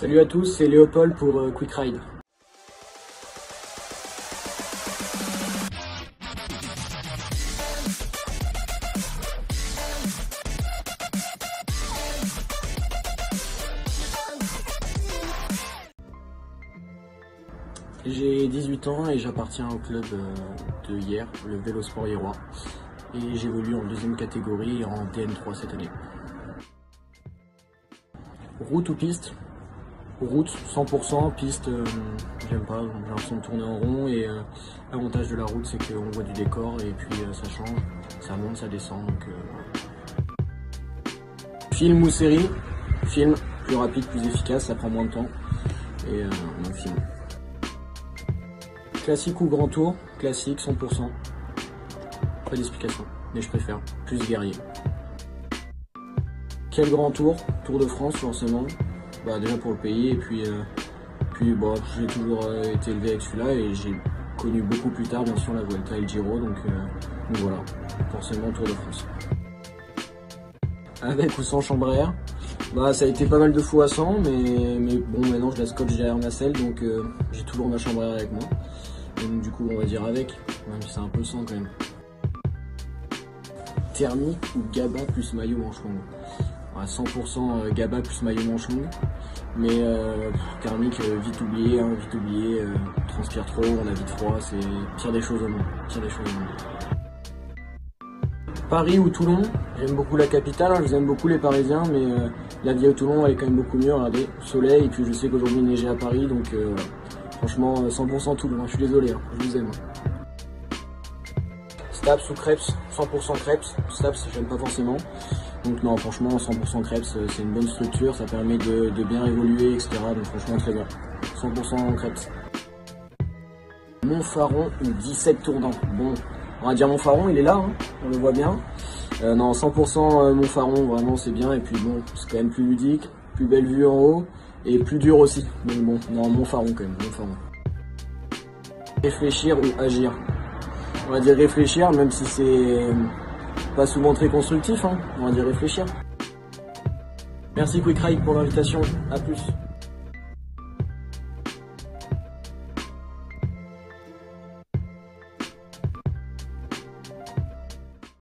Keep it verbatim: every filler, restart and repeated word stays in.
Salut à tous, c'est Léopold pour euh, Quick Ride. J'ai dix-huit ans et j'appartiens au club de hier, le Vélosport Yérois. Et j'évolue en deuxième catégorie en D N trois cette année. Route ou piste? Route cent pour cent, piste, euh, j'aime pas, j'ai l'impression de tourner en rond. Et euh, l'avantage de la route, c'est qu'on voit du décor et puis euh, ça change, ça monte, ça descend. Donc, euh... Film ou série? Film, plus rapide, plus efficace, ça prend moins de temps. Et euh, on filme. Classique ou grand tour? Classique, cent pour cent. Pas d'explication, mais je préfère. Plus guerrier. Quel grand tour? Tour de France, forcément. Bah, déjà pour le pays, et puis, euh, puis bah, j'ai toujours euh, été élevé avec celui-là, et j'ai connu beaucoup plus tard, bien sûr, la Vuelta et le Giro, donc, euh, donc voilà, forcément Tour de France. Avec ou sans chambre à air? Bah, ça a été pas mal de fois à cent, mais, mais bon, maintenant je la scotche derrière ma selle, donc euh, j'ai toujours ma chambre à air avec moi. Donc du coup on va dire avec, même si c'est un peu sans quand même. Thermique ou Gaba plus maillot manche longue? À cent pour cent Gaba plus maillot manche longue, mais euh, thermique vite oublié, hein, vite oublié, euh, on transpire trop, on a vite froid, c'est pire des choses au monde, pire des choses au monde. Paris ou Toulon? J'aime beaucoup la capitale, hein, je vous aime beaucoup les Parisiens, mais euh, la vie à Toulon elle est quand même beaucoup mieux, regardez, soleil, et puis je sais qu'aujourd'hui il neigeait à Paris, donc euh, voilà. Franchement, cent pour cent Toulon, hein, je suis désolé, hein, je vous aime. Staps ou Krebs? cent pour cent Krebs. Staps, j'aime pas forcément. Donc non, franchement, cent pour cent Krebs, c'est une bonne structure, ça permet de, de bien évoluer, et cetera. Donc franchement, très bien. cent pour cent Krebs. Mont Faron ou dix-sept Tours d'An? Bon, on va dire Mont Faron, il est là, hein, on le voit bien. Euh, non, cent pour cent Mont Faron, vraiment, c'est bien. Et puis bon, c'est quand même plus ludique, plus belle vue en haut. Et plus dur aussi, donc bon, non, Mont Faron quand même, Mont Faron. Réfléchir ou agir? On va dire réfléchir, même si c'est pas souvent très constructif, hein. On va dire réfléchir. Merci Quick Ride pour l'invitation, à plus.